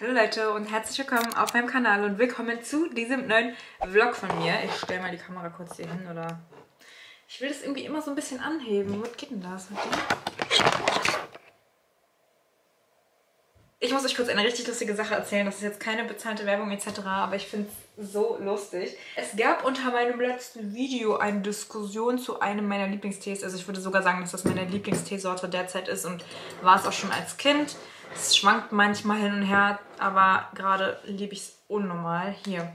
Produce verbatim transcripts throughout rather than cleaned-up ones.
Hallo Leute und herzlich willkommen auf meinem Kanal und willkommen zu diesem neuen Vlog von mir. Ich stelle mal die Kamera kurz hier hin, oder... Ich will das irgendwie immer so ein bisschen anheben. Was geht denn das? Ich muss euch kurz eine richtig lustige Sache erzählen. Das ist jetzt keine bezahlte Werbung et cetera, aber ich finde es so lustig. Es gab unter meinem letzten Video eine Diskussion zu einem meiner Lieblingstees. Also ich würde sogar sagen, dass das meine Lieblingsteesorte derzeit ist und war es auch schon als Kind. Es schwankt manchmal hin und her, aber gerade liebe ich es unnormal. Hier,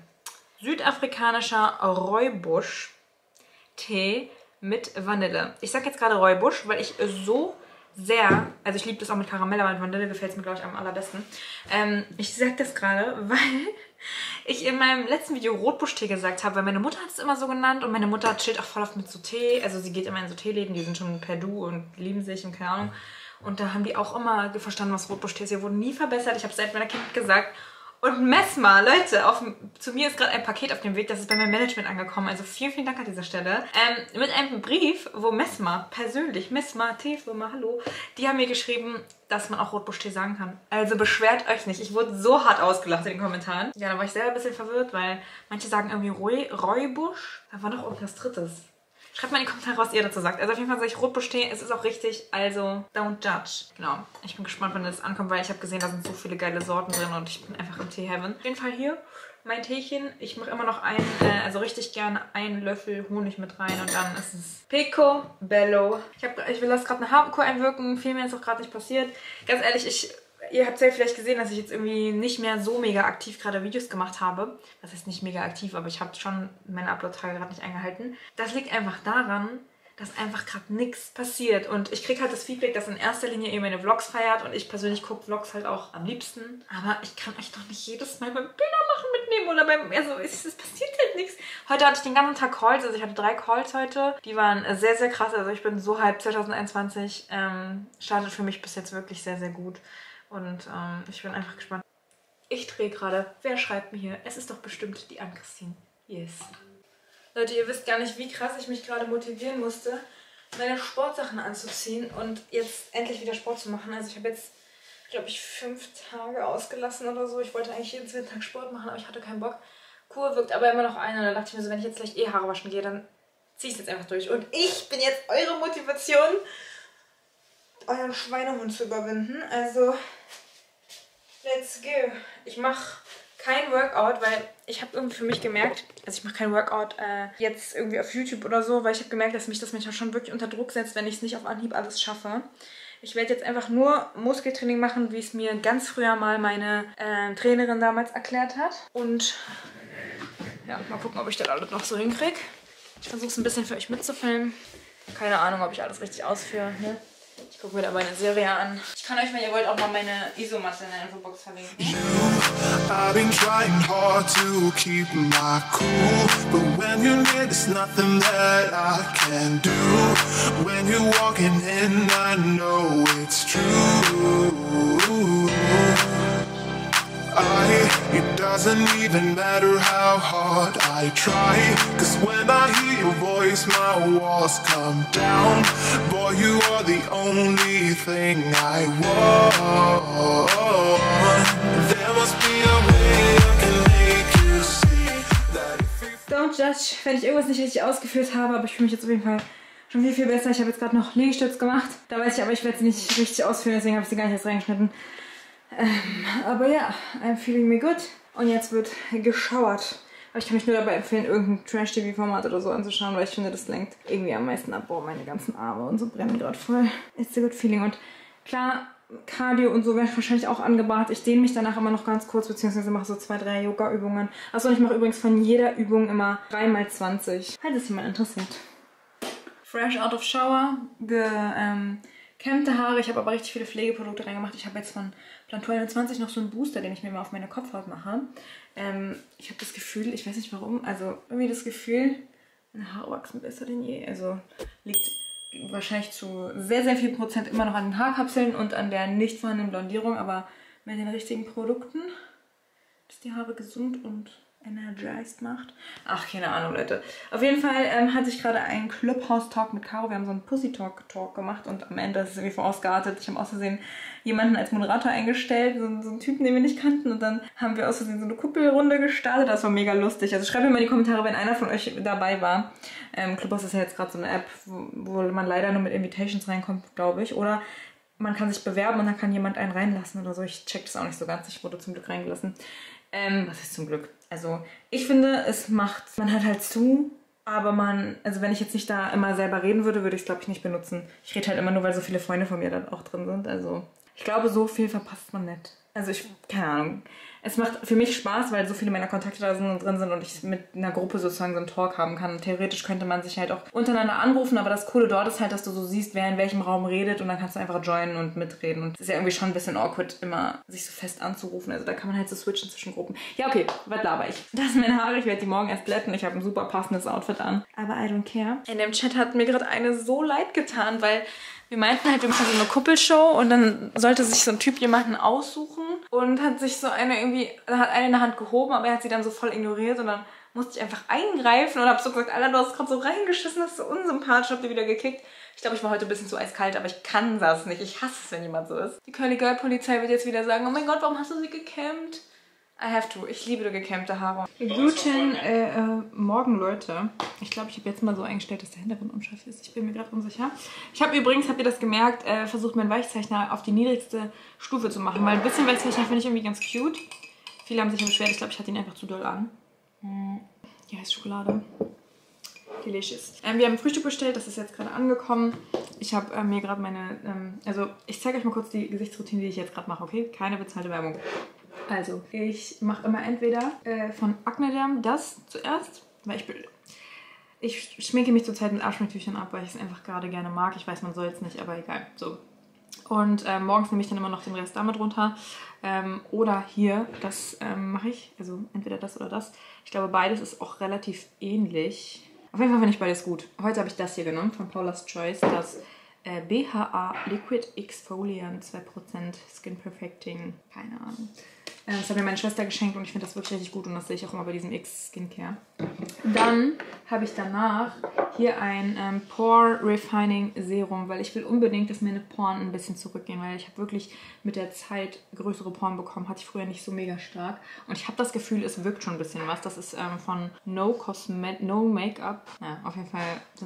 südafrikanischer Rooibos-Tee mit Vanille. Ich sage jetzt gerade Rooibos, weil ich so... sehr, also ich liebe das auch mit Karamell, aber mit Vanille gefällt es mir, glaube ich, am allerbesten. Ähm, ich sage das gerade, weil ich in meinem letzten Video Rotbuschtee gesagt habe, weil meine Mutter hat es immer so genannt und meine Mutter chillt auch voll oft mit so Tee. Also sie geht immer in so Teeläden, die sind schon per Du und lieben sich und keine Ahnung. Und da haben die auch immer verstanden, was Rotbuschtee ist. Sie wurden nie verbessert, ich habe es seit meiner Kindheit gesagt. Und Messmer, Leute, auf, zu mir ist gerade ein Paket auf dem Weg, das ist bei meinem Management angekommen. Also vielen, vielen Dank an dieser Stelle. Ähm, mit einem Brief, wo Messmer, persönlich, Messmer, Teefirma, hallo, die haben mir geschrieben, dass man auch Rotbuschtee sagen kann. Also beschwert euch nicht. Ich wurde so hart ausgelacht in den Kommentaren. Ja, da war ich selber ein bisschen verwirrt, weil manche sagen irgendwie Rooibos. Da war noch irgendwas Drittes. Schreibt mal in die Kommentare, was ihr dazu sagt. Also auf jeden Fall sage ich Rotbuschtee, es ist auch richtig, also don't judge. Genau, ich bin gespannt, wann das ankommt, weil ich habe gesehen, da sind so viele geile Sorten drin und ich bin einfach im Tee-Heaven. Auf jeden Fall hier mein Teechen. Ich mache immer noch einen, äh, also richtig gerne einen Löffel Honig mit rein und dann ist es picobello. Ich, hab, ich will das gerade eine Haarkur einwirken, viel mehr ist auch gerade nicht passiert. Ganz ehrlich, ich... Ihr habt ja vielleicht gesehen, dass ich jetzt irgendwie nicht mehr so mega aktiv gerade Videos gemacht habe. Das heißt nicht mega aktiv, aber ich habe schon meine Upload-Tage gerade nicht eingehalten. Das liegt einfach daran, dass einfach gerade nichts passiert. Und ich kriege halt das Feedback, dass in erster Linie ihr meine Vlogs feiert. Und ich persönlich gucke Vlogs halt auch am liebsten. Aber ich kann euch doch nicht jedes Mal beim Bildermachen mitnehmen oder beim... Also es passiert halt nichts. Heute hatte ich den ganzen Tag Calls. Also ich hatte drei Calls heute. Die waren sehr, sehr krass. Also ich bin so hyped. zwanzig einundzwanzig ähm, startet für mich bis jetzt wirklich sehr, sehr gut. Und ähm, ich bin einfach gespannt. Ich drehe gerade. Wer schreibt mir hier? Es ist doch bestimmt die Ann-Christine. Yes. Leute, ihr wisst gar nicht, wie krass ich mich gerade motivieren musste, meine Sportsachen anzuziehen und jetzt endlich wieder Sport zu machen. Also ich habe jetzt, glaube ich, fünf Tage ausgelassen oder so. Ich wollte eigentlich jeden zweiten Tag Sport machen, aber ich hatte keinen Bock. Kur wirkt aber immer noch ein. Und da dachte ich mir so, wenn ich jetzt gleich eh Haare waschen gehe, dann ziehe ich es jetzt einfach durch. Und ich bin jetzt eure Motivation, euren Schweinehund zu überwinden. Also, let's go. Ich mache kein Workout, weil ich habe irgendwie für mich gemerkt, also ich mache kein Workout äh, jetzt irgendwie auf YouTube oder so, weil ich habe gemerkt, dass mich das manchmal schon wirklich unter Druck setzt, wenn ich es nicht auf Anhieb alles schaffe. Ich werde jetzt einfach nur Muskeltraining machen, wie es mir ganz früher mal meine äh, Trainerin damals erklärt hat. Und ja, mal gucken, ob ich das alles noch so hinkriege. Ich versuche es ein bisschen für euch mitzufilmen. Keine Ahnung, ob ich alles richtig ausführe, ne? Ich gucke mir dabei eine Serie an. Ich kann euch, wenn ihr wollt, auch mal meine Isomatte in der Infobox verlinken. It doesn't even matter how hard I try, cause when I hear your voice my walls come down. Boy, you are the only thing I want. There must be a way I can make you see that if you... Don't judge, wenn ich irgendwas nicht richtig ausgeführt habe, aber ich fühle mich jetzt auf jeden Fall schon viel, viel besser. Ich habe jetzt gerade noch Liegestütz gemacht. Da weiß ich aber, ich werde sie nicht richtig ausführen, deswegen habe ich sie gar nicht erst reingeschnitten. Ähm, aber ja, I'm feeling me good. Und jetzt wird geschauert. Aber ich kann mich nur dabei empfehlen, irgendein Trash-T V-Format oder so anzuschauen, weil ich finde, das lenkt irgendwie am meisten ab. Boah, meine ganzen Arme und so brennen gerade voll. It's a good feeling. Und klar, Cardio und so wäre wahrscheinlich auch angebracht. Ich dehne mich danach immer noch ganz kurz, beziehungsweise mache so zwei, drei Yoga-Übungen. Achso, und ich mache übrigens von jeder Übung immer drei mal zwanzig. Falls es jemand interessiert. Fresh out of shower, ge... Ähm, Kämmte Haare, ich habe aber richtig viele Pflegeprodukte reingemacht. Ich habe jetzt von Plantur einundzwanzig noch so einen Booster, den ich mir mal auf meine Kopfhaut mache. Ähm, ich habe das Gefühl, ich weiß nicht warum, also irgendwie das Gefühl, meine Haare wachsen besser denn je. Also liegt wahrscheinlich zu sehr, sehr viel Prozent immer noch an den Haarkapseln und an der nicht vorhandenen Blondierung, aber mit den richtigen Produkten ist die Haare gesund und energized macht. Ach, keine Ahnung, Leute. Auf jeden Fall ähm, hatte ich gerade einen Clubhouse-Talk mit Caro. Wir haben so einen Pussy-Talk-Talk gemacht und am Ende ist es irgendwie vorausgeartet. Ich habe aus Versehen jemanden als Moderator eingestellt, so, so einen Typen, den wir nicht kannten, und dann haben wir aus Versehen so eine Kuppelrunde gestartet. Das war mega lustig. Also schreibt mir mal in die Kommentare, wenn einer von euch dabei war. Ähm, Clubhouse ist ja jetzt gerade so eine App, wo, wo man leider nur mit Invitations reinkommt, glaube ich. Oder man kann sich bewerben und dann kann jemand einen reinlassen oder so. Ich check das auch nicht so ganz. Ich wurde zum Glück reingelassen. Ähm, was ist zum Glück? Also ich finde, es macht, man hört halt zu, aber man, also wenn ich jetzt nicht da immer selber reden würde, würde ich es, glaube ich, nicht benutzen. Ich rede halt immer nur, weil so viele Freunde von mir dann auch drin sind. Also ich glaube, so viel verpasst man nicht. Also ich, keine Ahnung. Es macht für mich Spaß, weil so viele meiner Kontakte da sind und drin sind und ich mit einer Gruppe sozusagen so einen Talk haben kann. Und theoretisch könnte man sich halt auch untereinander anrufen, aber das Coole dort ist halt, dass du so siehst, wer in welchem Raum redet, und dann kannst du einfach joinen und mitreden. Und es ist ja irgendwie schon ein bisschen awkward, immer sich so fest anzurufen. Also da kann man halt so switchen zwischen Gruppen. Ja, okay, was laber ich? Das sind meine Haare, ich werde die morgen erst glätten. Ich habe ein super passendes Outfit an. Aber I don't care. In dem Chat hat mir gerade eine so leid getan, weil wir meinten halt, wir machen so eine Kuppelshow und dann sollte sich so ein Typ jemanden aussuchen und hat sich so eine irgendwie, hat eine in der Hand gehoben, aber er hat sie dann so voll ignoriert und dann musste ich einfach eingreifen und hab so gesagt, Alter, du hast gerade so reingeschissen, hast so unsympathisch, hab dir wieder gekickt. Ich glaube, ich war heute ein bisschen zu eiskalt, aber ich kann das nicht. Ich hasse es, wenn jemand so ist. Die Curly Girl Polizei wird jetzt wieder sagen, oh mein Gott, warum hast du sie gekämmt? I have to. Ich liebe gekämmte Haare. Guten äh, äh, Morgen, Leute. Ich glaube, ich habe jetzt mal so eingestellt, dass der Hintergrund unscharf ist. Ich bin mir gerade unsicher. Ich habe übrigens, habt ihr das gemerkt, äh, versucht, meinen Weichzeichner auf die niedrigste Stufe zu machen. Weil ein bisschen Weichzeichner finde ich irgendwie ganz cute. Viele haben sich ja beschwert. Ich glaube, ich hatte ihn einfach zu doll an. Hier heißt Schokolade. Delicious. Ähm, wir haben Frühstück bestellt. Das ist jetzt gerade angekommen. Ich habe äh, mir gerade meine... Ähm, also, ich zeige euch mal kurz die Gesichtsroutine, die ich jetzt gerade mache, okay? Keine bezahlte Werbung. Also, ich mache immer entweder äh, von Acne Derm das zuerst, weil ich, ich schminke mich zurzeit mit Arschminktüchern ab, weil ich es einfach gerade gerne mag. Ich weiß, man soll es nicht, aber egal. So. Und äh, morgens nehme ich dann immer noch den Rest damit runter. Ähm, oder hier, das ähm, mache ich. Also entweder das oder das. Ich glaube, beides ist auch relativ ähnlich. Auf jeden Fall finde ich beides gut. Heute habe ich das hier genommen, von Paula's Choice, das Äh, B H A Liquid Exfoliant zwei Prozent Skin Perfecting, keine Ahnung. Äh, das hat mir meine Schwester geschenkt und ich finde das wirklich richtig gut und das sehe ich auch immer bei diesem X-Skincare. Dann habe ich danach hier ein ähm, Pore Refining Serum, weil ich will unbedingt, dass meine Poren ein bisschen zurückgehen, weil ich habe wirklich mit der Zeit größere Poren bekommen, hatte ich früher nicht so mega stark und ich habe das Gefühl, es wirkt schon ein bisschen was. Das ist ähm, von No Cosmet No Make-up, ja, auf jeden Fall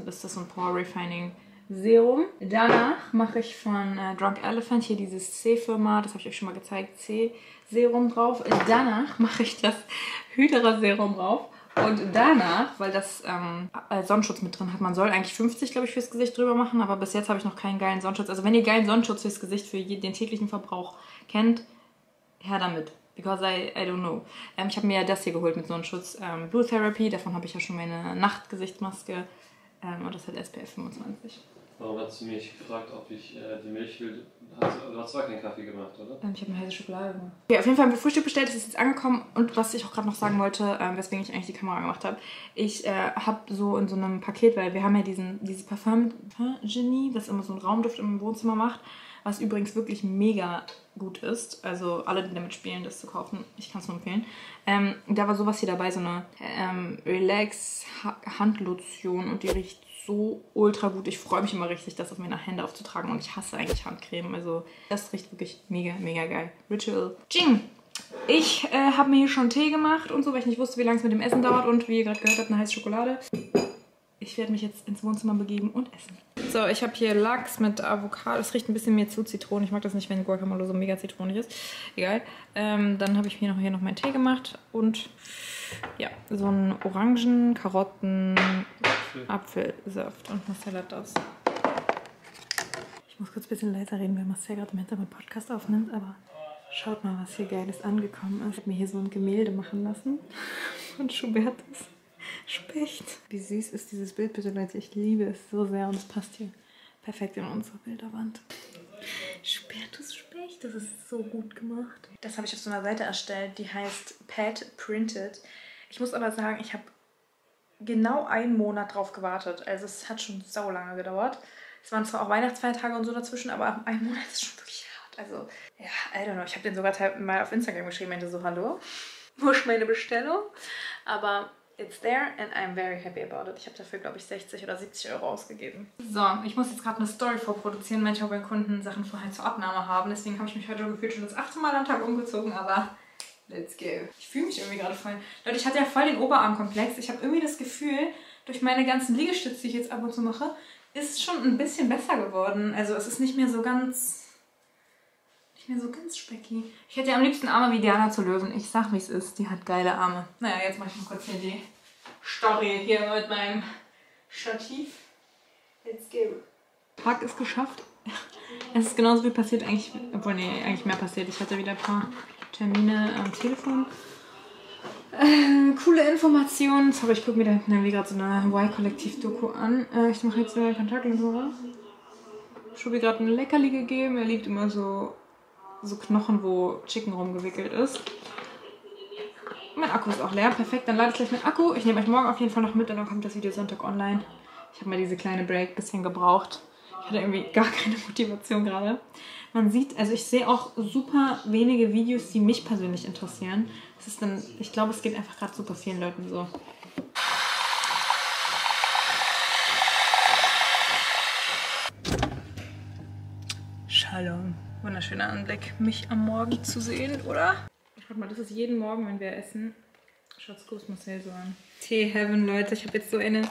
ist das so ein Pore Refining Serum. Danach mache ich von äh, Drunk Elephant hier dieses C-Firma, das habe ich euch schon mal gezeigt, C-Serum drauf. Danach mache ich das Hydra-Serum drauf. Und danach, weil das ähm, Sonnenschutz mit drin hat, man soll eigentlich fünfzig, glaube ich, fürs Gesicht drüber machen, aber bis jetzt habe ich noch keinen geilen Sonnenschutz. Also wenn ihr geilen Sonnenschutz fürs Gesicht, für den täglichen Verbrauch kennt, her damit. Because I, I don't know. Ähm, ich habe mir das hier geholt mit Sonnenschutz, ähm, Blue Therapy, davon habe ich ja schon meine Nachtgesichtsmaske ähm, und das hat S P F fünfundzwanzig. Warum hast du mich gefragt, ob ich äh, die Milch will? Hast du, du hast zwar keinen Kaffee gemacht, oder? Ähm, ich habe eine heiße Schokolade gemacht. Okay, auf jeden Fall haben wir Frühstück bestellt, das ist jetzt angekommen. Und was ich auch gerade noch sagen wollte, ähm, weswegen ich eigentlich die Kamera gemacht habe, ich äh, habe so in so einem Paket, weil wir haben ja diesen, dieses Parfum-Genie, das immer so einen Raumduft im Wohnzimmer macht, was übrigens wirklich mega gut ist. Also alle, die damit spielen, das zu kaufen, ich kann es nur empfehlen. Ähm, da war sowas hier dabei, so eine ähm, Relax-Handlotion und die riecht so ultra gut. Ich freue mich immer richtig, das auf meine Hände aufzutragen und ich hasse eigentlich Handcreme. Also das riecht wirklich mega, mega geil. Ritual. Ching! Ich äh, habe mir hier schon Tee gemacht und so, weil ich nicht wusste, wie lange es mit dem Essen dauert und wie ihr gerade gehört habt, eine heiße Schokolade. Ich werde mich jetzt ins Wohnzimmer begeben und essen. So, ich habe hier Lachs mit Avocado. Es riecht ein bisschen mir zu Zitronen. Ich mag das nicht, wenn Guacamole so mega zitronig ist. Egal. Ähm, dann habe ich mir noch hier noch meinen Tee gemacht und ja, so einen Orangen, Karotten, Apfel. Apfelsaft und Marcel hat das. Ich muss kurz ein bisschen leiser reden, weil Marcel gerade im Hintergrund einen Podcast aufnimmt, aber schaut mal, was hier Geiles angekommen ist. Ich habe mir hier so ein Gemälde machen lassen von Schubertus. Specht. Wie süß ist dieses Bild bitte, Leute. Ich liebe es so sehr und es passt hier perfekt in unsere Bilderwand. Spertus Specht, das ist so gut gemacht. Das habe ich auf so einer Seite erstellt, die heißt Pad Printed. Ich muss aber sagen, ich habe genau einen Monat drauf gewartet. Also es hat schon sau lange gedauert. Es waren zwar auch Weihnachtsfeiertage und so dazwischen, aber ein Monat ist schon wirklich hart. Also, ja, I don't know. Ich habe den sogar mal auf Instagram geschrieben, meinte so, hallo, wo ist meine Bestellung? aber it's there and I'm very happy about it. Ich habe dafür, glaube ich, sechzig oder siebzig Euro ausgegeben. So, ich muss jetzt gerade eine Story vorproduzieren, weil ich auch bei Kunden Sachen vorher zur Abnahme haben. Deswegen habe ich mich heute gefühlt schon das achte Mal am Tag umgezogen, aber let's go. Ich fühle mich irgendwie gerade voll... Leute, ich hatte ja voll den Oberarmkomplex. Ich habe irgendwie das Gefühl, durch meine ganzen Liegestütze, die ich jetzt ab und zu mache, ist es schon ein bisschen besser geworden. Also es ist nicht mehr so ganz... Mir so ganz specky. Ich hätte ja am liebsten Arme wie Diana zu Löwen. Ich sag, wie es ist. Die hat geile Arme. Naja, jetzt mache ich mal kurz hier die Story hier mit meinem Stativ. Let's go. Tag ist geschafft. Es ist genauso viel passiert eigentlich. Obwohl, nee, eigentlich mehr passiert. Ich hatte wieder ein paar Termine am Telefon. Äh, coole Informationen. Sorry, ich gucke mir da hinten irgendwie gerade so eine Y-Kollektiv-Doku an. Äh, ich mache jetzt wieder Kontaktlinsen. Ich habe mir gerade eine Leckerli gegeben. Er liegt immer so... so Knochen, wo Chicken rumgewickelt ist. Mein Akku ist auch leer. Perfekt, dann lade ich gleich mit Akku. Ich nehme euch morgen auf jeden Fall noch mit und dann kommt das Video Sonntag online. Ich habe mal diese kleine Break ein bisschen gebraucht. Ich hatte irgendwie gar keine Motivation gerade. Man sieht, also ich sehe auch super wenige Videos, die mich persönlich interessieren. Das ist dann, ich glaube, es geht einfach gerade super vielen Leuten so. Shalom. Wunderschöner Anblick, mich am Morgen zu sehen, oder? Schaut mal, das ist jeden Morgen, wenn wir essen. Schaut's gut, Marcel, so an. Tee Heaven, Leute. Ich habe jetzt so eine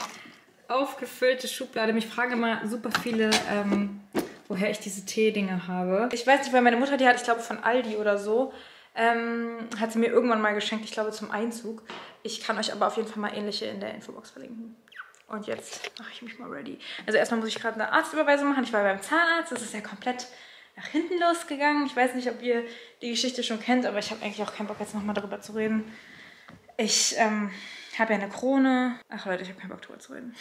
aufgefüllte Schublade. Mich fragen immer super viele, ähm, woher ich diese Tee-Dinge habe. Ich weiß nicht, weil meine Mutter, die hat, ich glaube, von Aldi oder so, ähm, hat sie mir irgendwann mal geschenkt, ich glaube, zum Einzug. Ich kann euch aber auf jeden Fall mal ähnliche in der Infobox verlinken. Und jetzt mache ich mich mal ready. Also erstmal muss ich gerade eine Arztüberweisung machen. Ich war beim Zahnarzt, das ist ja komplett... nach hinten losgegangen. Ich weiß nicht, ob ihr die Geschichte schon kennt, aber ich habe eigentlich auch keinen Bock, jetzt nochmal darüber zu reden. Ich ähm, habe ja eine Krone. Ach Leute, ich habe keinen Bock, darüber zu reden.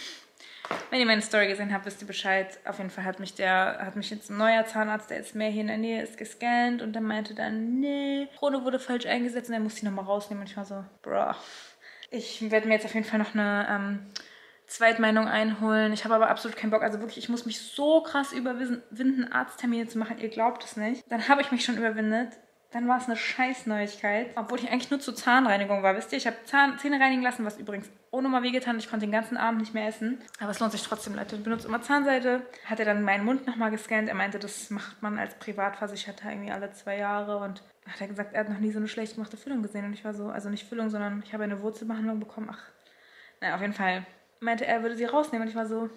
Wenn ihr meine Story gesehen habt, wisst ihr Bescheid. Auf jeden Fall hat mich der, hat mich jetzt ein neuer Zahnarzt, der jetzt mehr hier in der Nähe ist, gescannt und der meinte dann, nee, Krone wurde falsch eingesetzt und er muss die nochmal rausnehmen. Und ich war so, bruh. Ich werde mir jetzt auf jeden Fall noch eine... Ähm, Zweitmeinung einholen. Ich habe aber absolut keinen Bock. Also wirklich, ich muss mich so krass überwinden, Arzttermine zu machen. Ihr glaubt es nicht. Dann habe ich mich schon überwindet. Dann war es eine Scheißneuigkeit. Obwohl ich eigentlich nur zur Zahnreinigung war, wisst ihr? Ich habe Zähne reinigen lassen, was übrigens ohne mal wehgetan. Ich konnte den ganzen Abend nicht mehr essen. Aber es lohnt sich trotzdem, Leute. Ich benutze immer Zahnseide. Hat er dann meinen Mund nochmal gescannt. Er meinte, das macht man als Privatversicherter irgendwie alle zwei Jahre. Und hat er gesagt, er hat noch nie so eine schlecht gemachte Füllung gesehen. Und ich war so, also nicht Füllung, sondern ich habe eine Wurzelbehandlung bekommen. Ach, naja, auf jeden Fall. Meinte, er würde sie rausnehmen und ich war so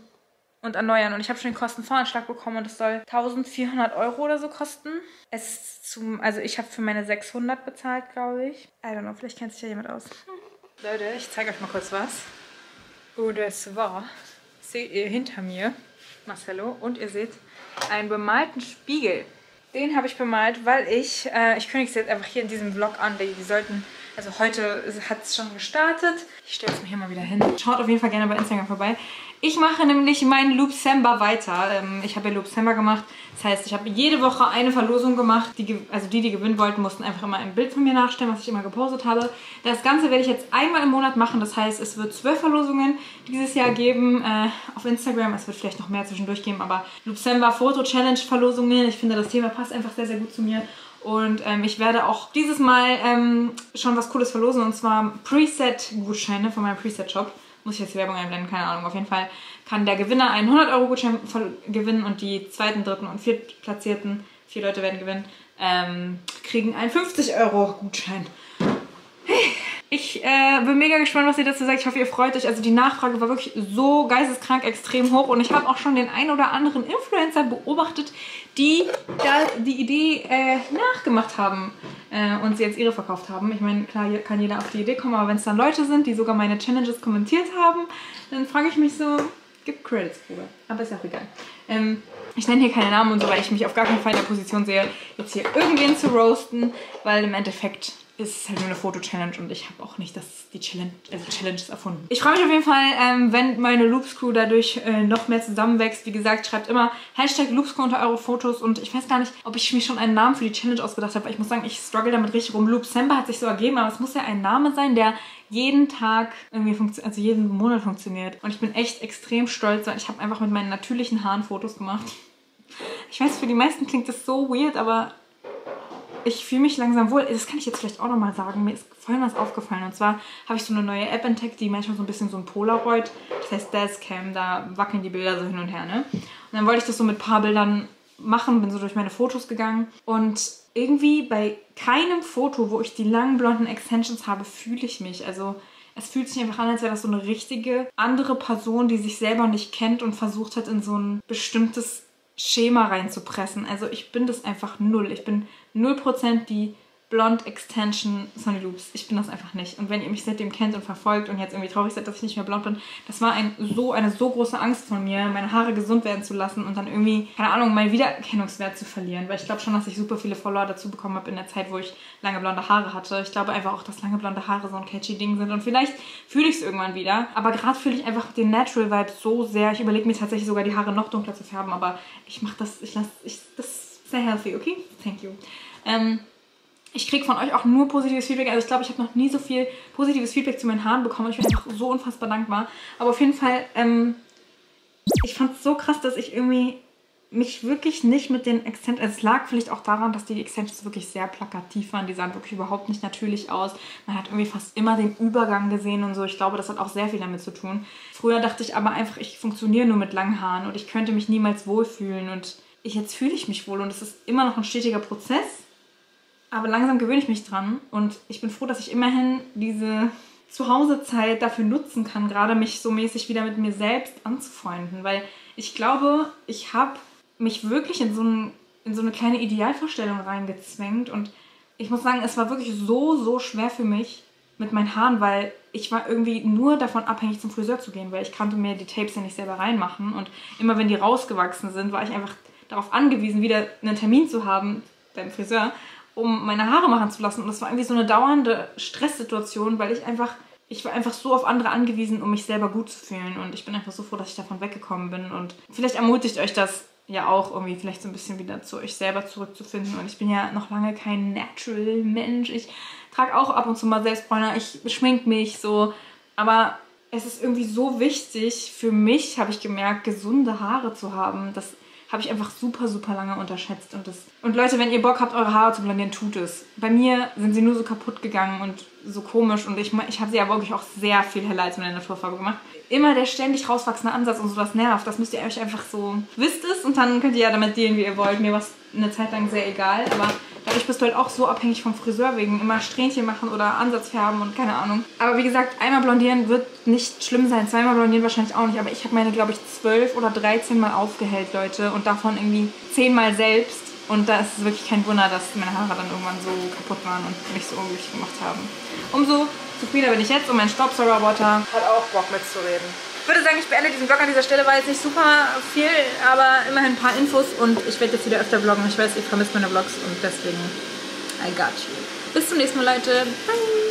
und erneuern. Und ich habe schon den Kostenvoranschlag bekommen und es soll eintausendvierhundert Euro oder so kosten. Es zum, also ich habe für meine sechshundert bezahlt, glaube ich. I don't know, vielleicht kennt sich ja jemand aus. Hm. Leute, ich zeige euch mal kurz was. Oh, das war, seht ihr hinter mir, Marcelo, und ihr seht einen bemalten Spiegel. Den habe ich bemalt, weil ich, äh, ich kündige es jetzt einfach hier in diesem Vlog an, die, die sollten... Also heute hat es schon gestartet. Ich stelle es mir hier mal wieder hin. Schaut auf jeden Fall gerne bei Instagram vorbei. Ich mache nämlich meinen Loopscrew weiter. Ähm, ich habe ja Loopscrew gemacht. Das heißt, ich habe jede Woche eine Verlosung gemacht. Die, also die, die gewinnen wollten, mussten einfach immer ein Bild von mir nachstellen, was ich immer gepostet habe. Das Ganze werde ich jetzt einmal im Monat machen. Das heißt, es wird zwölf Verlosungen dieses Jahr geben äh, auf Instagram. Es wird vielleicht noch mehr zwischendurch geben, aber Loopscrew Foto-Challenge-Verlosungen. Ich finde, das Thema passt einfach sehr, sehr gut zu mir. Und ähm, ich werde auch dieses Mal ähm, schon was Cooles verlosen, und zwar Preset-Gutscheine von meinem Preset-Shop. Muss ich jetzt die Werbung einblenden? Keine Ahnung. Auf jeden Fall kann der Gewinner einen hundert Euro Gutschein gewinnen und die zweiten, dritten und viertplatzierten, vier Leute werden gewinnen, ähm, kriegen einen fünfzig Euro Gutschein. Hey. Ich äh, bin mega gespannt, was ihr dazu sagt. Ich hoffe, ihr freut euch. Also die Nachfrage war wirklich so geisteskrank extrem hoch. Und ich habe auch schon den einen oder anderen Influencer beobachtet, die da die Idee äh, nachgemacht haben äh, und sie jetzt ihre verkauft haben. Ich meine, klar kann jeder auf die Idee kommen, aber wenn es dann Leute sind, die sogar meine Challenges kommentiert haben, dann frage ich mich so, gib Credits, Bruder. Aber ist ja auch egal. Ähm, Ich nenne hier keine Namen und so, weil ich mich auf gar keinen Fall in der Position sehe, jetzt hier irgendwen zu roasten, weil im Endeffekt ist es halt nur eine Foto-Challenge und ich habe auch nicht das, die Challenge, also Challenges erfunden. Ich freue mich auf jeden Fall, ähm, wenn meine Loopscrew dadurch äh, noch mehr zusammenwächst. Wie gesagt, schreibt immer Hashtag Loopscrew unter eure Fotos und ich weiß gar nicht, ob ich mir schon einen Namen für die Challenge ausgedacht habe, weil ich muss sagen, ich struggle damit richtig rum. Loopscrew hat sich so ergeben, aber es muss ja ein Name sein, der jeden Tag irgendwie funktioniert, also jeden Monat funktioniert. Und ich bin echt extrem stolz, weil ich habe einfach mit meinen natürlichen Haaren Fotos gemacht. Ich weiß, für die meisten klingt das so weird, aber ich fühle mich langsam wohl. Das kann ich jetzt vielleicht auch nochmal sagen. Mir ist vorhin was aufgefallen. Und zwar habe ich so eine neue App entdeckt, die manchmal so ein bisschen so ein Polaroid, das heißt Dashcam, da wackeln die Bilder so hin und her, ne? Und dann wollte ich das so mit ein paar Bildern machen, bin so durch meine Fotos gegangen. Und irgendwie bei keinem Foto, wo ich die langen blonden Extensions habe, fühle ich mich. Also es fühlt sich einfach an, als wäre das so eine richtige andere Person, die sich selber nicht kennt und versucht hat, in so ein bestimmtes Schema reinzupressen. Also ich bin das einfach null. Ich bin null Prozent die Blond Extension Sunny Loops. Ich bin das einfach nicht. Und wenn ihr mich seitdem kennt und verfolgt und jetzt irgendwie traurig seid, dass ich nicht mehr blond bin, das war ein, so, eine so große Angst von mir, meine Haare gesund werden zu lassen und dann irgendwie, keine Ahnung, meinen Wiedererkennungswert zu verlieren. Weil ich glaube schon, dass ich super viele Follower dazu bekommen habe in der Zeit, wo ich lange blonde Haare hatte. Ich glaube einfach auch, dass lange blonde Haare so ein catchy Ding sind und vielleicht fühle ich es irgendwann wieder. Aber gerade fühle ich einfach den Natural Vibe so sehr. Ich überlege mir tatsächlich sogar, die Haare noch dunkler zu färben, aber ich mache das, ich lasse, ich, das ist sehr healthy, okay? Thank you. Ähm... Ich kriege von euch auch nur positives Feedback. Also ich glaube, ich habe noch nie so viel positives Feedback zu meinen Haaren bekommen. Ich bin einfach so unfassbar dankbar. Aber auf jeden Fall, ähm, ich fand es so krass, dass ich irgendwie mich wirklich nicht mit den Extensions... Also es lag vielleicht auch daran, dass die Extensions wirklich sehr plakativ waren. Die sahen wirklich überhaupt nicht natürlich aus. Man hat irgendwie fast immer den Übergang gesehen und so. Ich glaube, das hat auch sehr viel damit zu tun. Früher dachte ich aber einfach, ich funktioniere nur mit langen Haaren und ich könnte mich niemals wohlfühlen. Und ich, jetzt fühle ich mich wohl und es ist immer noch ein stetiger Prozess. Aber langsam gewöhne ich mich dran und ich bin froh, dass ich immerhin diese Zuhausezeit dafür nutzen kann, gerade mich so mäßig wieder mit mir selbst anzufreunden. Weil ich glaube, ich habe mich wirklich in so, ein, in so eine kleine Idealvorstellung reingezwängt und ich muss sagen, es war wirklich so, so schwer für mich mit meinen Haaren, weil ich war irgendwie nur davon abhängig, zum Friseur zu gehen, weil ich konnte mir die Tapes ja nicht selber reinmachen und immer wenn die rausgewachsen sind, war ich einfach darauf angewiesen, wieder einen Termin zu haben beim Friseur, um meine Haare machen zu lassen. Und das war irgendwie so eine dauernde Stresssituation, weil ich einfach, ich war einfach so auf andere angewiesen, um mich selber gut zu fühlen. Und ich bin einfach so froh, dass ich davon weggekommen bin. Und vielleicht ermutigt euch das ja auch irgendwie, vielleicht so ein bisschen wieder zu euch selber zurückzufinden. Und ich bin ja noch lange kein Natural-Mensch. Ich trage auch ab und zu mal Selbstbräuner. Ich schminke mich so. Aber es ist irgendwie so wichtig für mich, habe ich gemerkt, gesunde Haare zu haben, dass... habe ich einfach super, super lange unterschätzt. Und, das und Leute, wenn ihr Bock habt, eure Haare zu blondieren, tut es. Bei mir sind sie nur so kaputt gegangen und so komisch. Und ich, ich habe sie aber wirklich auch sehr viel heller als meine Naturfarbe gemacht. Immer der ständig rauswachsende Ansatz und so, das nervt. Das müsst ihr euch einfach so... Wisst es und dann könnt ihr ja damit dealen, wie ihr wollt. Mir war es eine Zeit lang sehr egal. Aber dadurch bist du halt auch so abhängig vom Friseur wegen. Immer Strähnchen machen oder Ansatz färben und keine Ahnung. Aber wie gesagt, einmal blondieren wird nicht schlimm sein. Zweimal blondieren wahrscheinlich auch nicht. Aber ich habe meine, glaube ich, zwölf oder dreizehn Mal aufgehellt, Leute. Und davon irgendwie zehnmal selbst. Und da ist es wirklich kein Wunder, dass meine Haare dann irgendwann so kaputt waren und mich so unglücklich gemacht haben. Umso zufriedener bin ich jetzt und mein Staubsaugerroboter hat auch Bock mitzureden. Ich würde sagen, ich beende diesen Vlog an dieser Stelle, war jetzt nicht super viel, aber immerhin ein paar Infos und ich werde jetzt wieder öfter vloggen. Ich weiß, ihr vermisst meine Vlogs und deswegen I got you. Bis zum nächsten Mal, Leute. Bye!